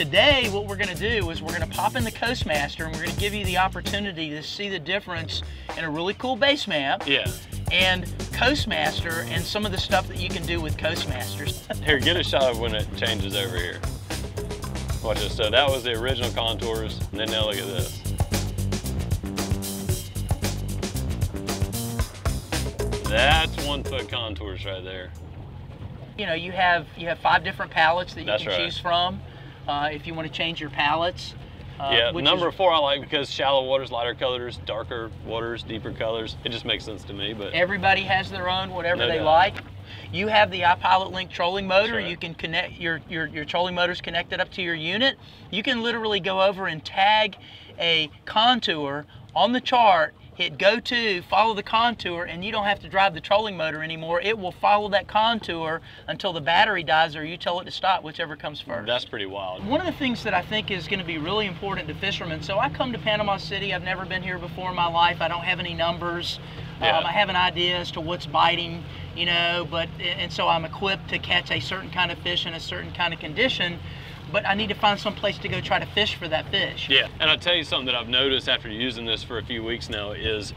today what we're going to do is we're going to pop in the Coastmaster and we're going to give you the opportunity to see the difference in a really cool base map. Yeah. And Coastmaster and some of the stuff that you can do with Coastmasters. Here, get a shot of when it changes over here. Watch this. So that was the original contours, and then now look at this. That's 1 foot contours right there. You know, you have 5 different palettes that you can choose from. If you want to change your palettes. Yeah, number 4 I like because shallow waters, lighter colors, darker waters, deeper colors. It just makes sense to me. But everybody has their own, whatever they like. You have the iPilot Link trolling motor. You can connect your trolling motor's connected up to your unit. You can literally go over and tag a contour on the chart, hit go to, follow the contour, and you don't have to drive the trolling motor anymore. It will follow that contour until the battery dies or you tell it to stop, whichever comes first. That's pretty wild. One of the things that I think is going to be really important to fishermen, so I come to Panama City, I've never been here before in my life, I don't have any numbers, I have an idea as to what's biting, you know, and so I'm equipped to catch a certain kind of fish in a certain kind of condition, but I need to find some place to go try to fish for that fish. Yeah, and I'll tell you something that I've noticed after using this for a few weeks now is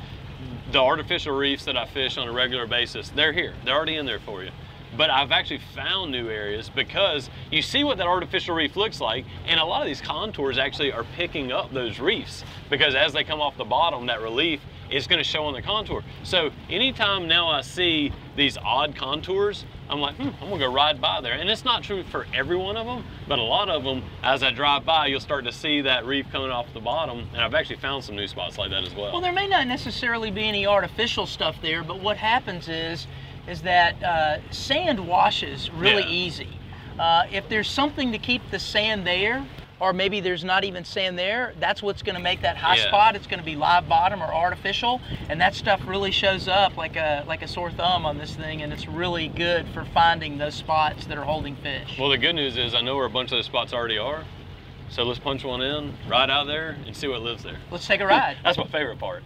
the artificial reefs that I fish on a regular basis, they're here, they're already in there for you. But I've actually found new areas because you see what that artificial reef looks like, and a lot of these contours actually are picking up those reefs because as they come off the bottom, that relief is going to show on the contour. So anytime now I see these odd contours, I'm like, I'm going to go ride by there. And it's not true for every one of them, but a lot of them, as I drive by, you'll start to see that reef coming off the bottom. And I've actually found some new spots like that as well. Well, there may not necessarily be any artificial stuff there, but what happens is that sand washes really easy. If there's something to keep the sand there, or maybe there's not even sand there, that's what's going to make that high spot. It's going to be live bottom or artificial, and that stuff really shows up like a sore thumb on this thing, and it's really good for finding those spots that are holding fish. Well, the good news is I know where a bunch of those spots already are, so let's punch one in, ride out there, and see what lives there. Let's take a ride. That's my favorite part.